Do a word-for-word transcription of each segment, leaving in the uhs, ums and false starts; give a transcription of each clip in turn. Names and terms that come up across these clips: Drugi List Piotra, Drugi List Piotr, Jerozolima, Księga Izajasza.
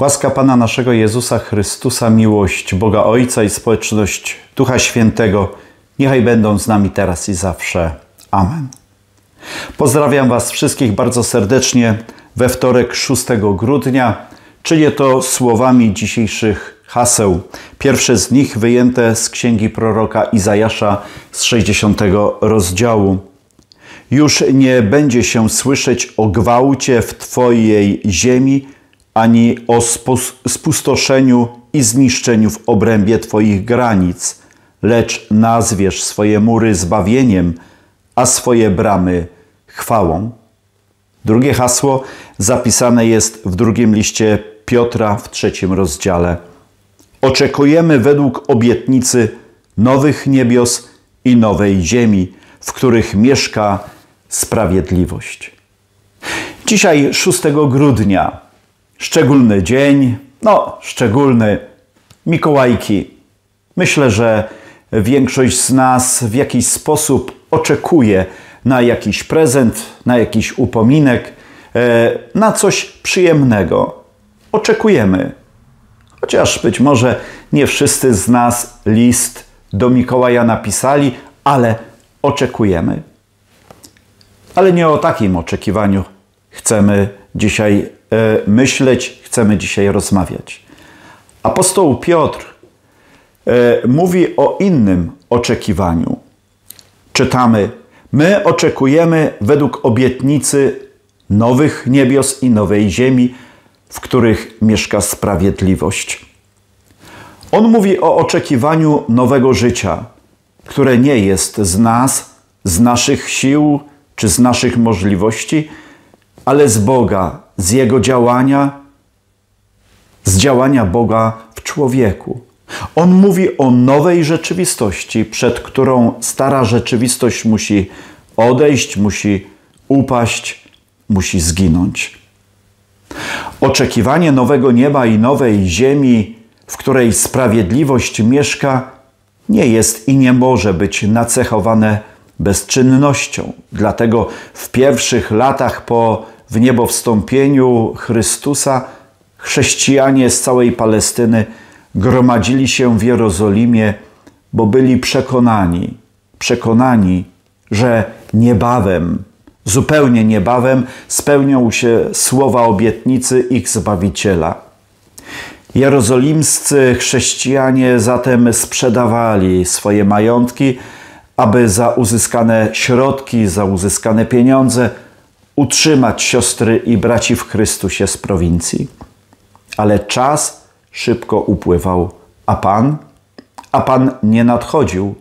Łaska Pana naszego Jezusa Chrystusa, miłość Boga Ojca i społeczność Ducha Świętego niechaj będą z nami teraz i zawsze. Amen. Pozdrawiam Was wszystkich bardzo serdecznie we wtorek szóstego grudnia, czyli to słowami dzisiejszych haseł. Pierwsze z nich wyjęte z księgi proroka Izajasza z sześćdziesiątego rozdziału. Już nie będzie się słyszeć o gwałcie w Twojej ziemi, ani o spustoszeniu i zniszczeniu w obrębie Twoich granic, lecz nazwiesz swoje mury zbawieniem, a swoje bramy chwałą. Drugie hasło zapisane jest w drugim liście Piotra w trzecim rozdziale. Oczekujemy według obietnicy nowych niebios i nowej ziemi, w których mieszka sprawiedliwość. Dzisiaj szóstego grudnia, szczególny dzień, no szczególny, Mikołajki. Myślę, że większość z nas w jakiś sposób oczekuje na jakiś prezent, na jakiś upominek, na coś przyjemnego. Oczekujemy. Chociaż być może nie wszyscy z nas list do Mikołaja napisali, ale oczekujemy. Ale nie o takim oczekiwaniu chcemy dzisiaj myśleć, chcemy dzisiaj rozmawiać. Apostoł Piotr mówi o innym oczekiwaniu. Czytamy, my oczekujemy według obietnicy nowych niebios i nowej ziemi, w których mieszka sprawiedliwość. On mówi o oczekiwaniu nowego życia, które nie jest z nas, z naszych sił czy z naszych możliwości, ale z Boga, z Jego działania, z działania Boga w człowieku. On mówi o nowej rzeczywistości, przed którą stara rzeczywistość musi odejść, musi upaść, musi zginąć. Oczekiwanie nowego nieba i nowej ziemi, w której sprawiedliwość mieszka, nie jest i nie może być nacechowane bezczynnością. Dlatego w pierwszych latach po wniebowstąpieniu Chrystusa chrześcijanie z całej Palestyny gromadzili się w Jerozolimie, bo byli przekonani, przekonani, że niebawem, zupełnie niebawem spełnią się słowa obietnicy ich Zbawiciela. Jerozolimscy chrześcijanie zatem sprzedawali swoje majątki, aby za uzyskane środki, za uzyskane pieniądze utrzymać siostry i braci w Chrystusie z prowincji. Ale czas szybko upływał, a Pan? A Pan nie nadchodził.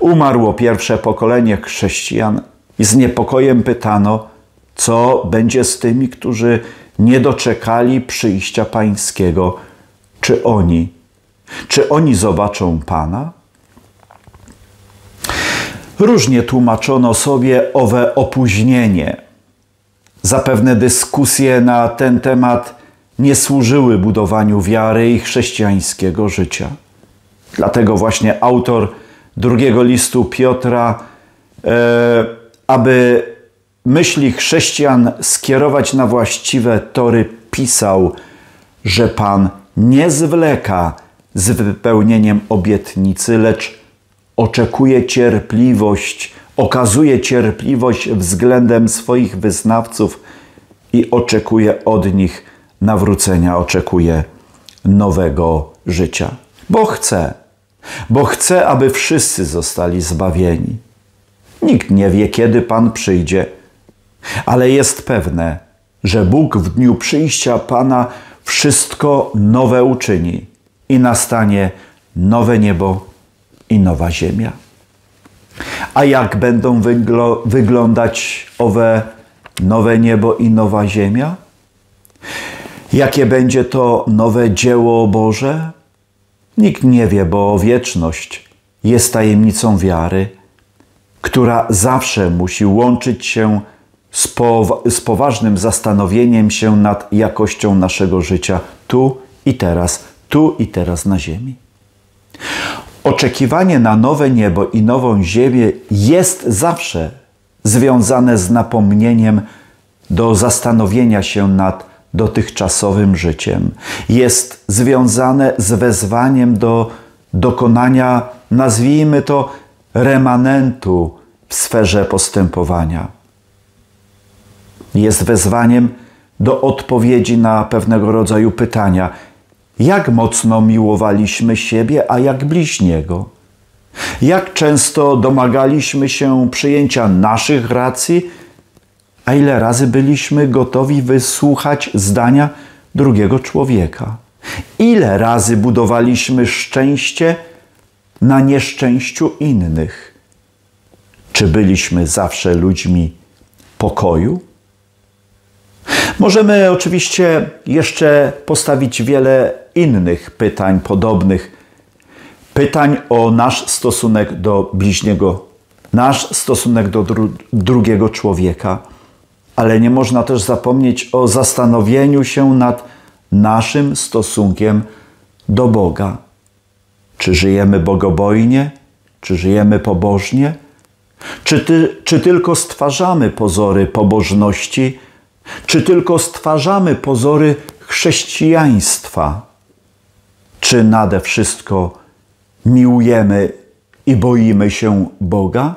Umarło pierwsze pokolenie chrześcijan i z niepokojem pytano, co będzie z tymi, którzy nie doczekali przyjścia Pańskiego. Czy oni? Czy oni zobaczą Pana? Różnie tłumaczono sobie owe opóźnienie. Zapewne dyskusje na ten temat nie służyły budowaniu wiary i chrześcijańskiego życia. Dlatego właśnie autor drugiego listu Piotra, e, aby myśli chrześcijan skierować na właściwe tory, pisał, że Pan nie zwleka z wypełnieniem obietnicy, lecz oczekuje cierpliwość, okazuje cierpliwość względem swoich wyznawców i oczekuje od nich nawrócenia, oczekuje nowego życia. Bo chce, bo chce, aby wszyscy zostali zbawieni. Nikt nie wie, kiedy Pan przyjdzie, ale jest pewne, że Bóg w dniu przyjścia Pana wszystko nowe uczyni i nastanie nowe niebo i nowa ziemia. A jak będą wygl- wyglądać owe nowe niebo i nowa ziemia? Jakie będzie to nowe dzieło Boże? Nikt nie wie, bo wieczność jest tajemnicą wiary, która zawsze musi łączyć się z, powa z poważnym zastanowieniem się nad jakością naszego życia tu i teraz, tu i teraz na ziemi. Oczekiwanie na nowe niebo i nową ziemię jest zawsze związane z napomnieniem do zastanowienia się nad dotychczasowym życiem. Jest związane z wezwaniem do dokonania, nazwijmy to, remanentu w sferze postępowania. Jest wezwaniem do odpowiedzi na pewnego rodzaju pytania. Jak mocno miłowaliśmy siebie, a jak bliźniego? Jak często domagaliśmy się przyjęcia naszych racji, a ile razy byliśmy gotowi wysłuchać zdania drugiego człowieka? Ile razy budowaliśmy szczęście na nieszczęściu innych? Czy byliśmy zawsze ludźmi pokoju? Możemy oczywiście jeszcze postawić wiele innych pytań podobnych. Pytań o nasz stosunek do bliźniego, nasz stosunek do dru- drugiego człowieka. Ale nie można też zapomnieć o zastanowieniu się nad naszym stosunkiem do Boga. Czy żyjemy bogobojnie? Czy żyjemy pobożnie? Czy, ty, czy tylko stwarzamy pozory pobożności? Czy tylko stwarzamy pozory chrześcijaństwa? Czy nade wszystko miłujemy i boimy się Boga?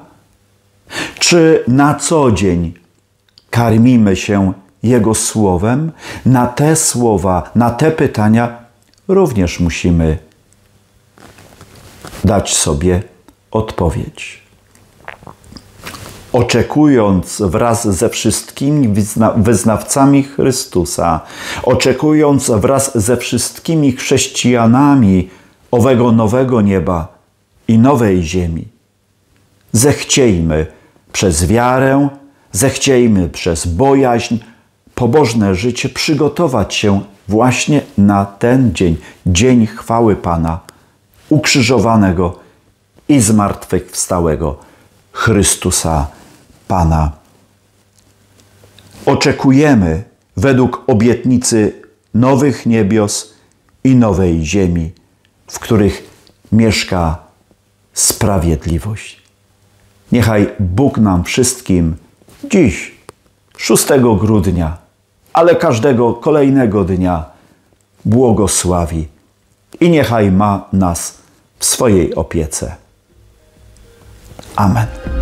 Czy na co dzień karmimy się Jego Słowem? Na te słowa, na te pytania również musimy dać sobie odpowiedź. Oczekując wraz ze wszystkimi wyznawcami Chrystusa, oczekując wraz ze wszystkimi chrześcijanami owego nowego nieba i nowej ziemi, zechciejmy przez wiarę, zechciejmy przez bojaźń, pobożne życie przygotować się właśnie na ten dzień, dzień chwały Pana, ukrzyżowanego i zmartwychwstałego Chrystusa Pana. Oczekujemy według obietnicy nowych niebios i nowej ziemi, w których mieszka sprawiedliwość. Niechaj Bóg nam wszystkim dziś, szóstego grudnia, ale każdego kolejnego dnia błogosławi i niechaj ma nas w swojej opiece. Amen.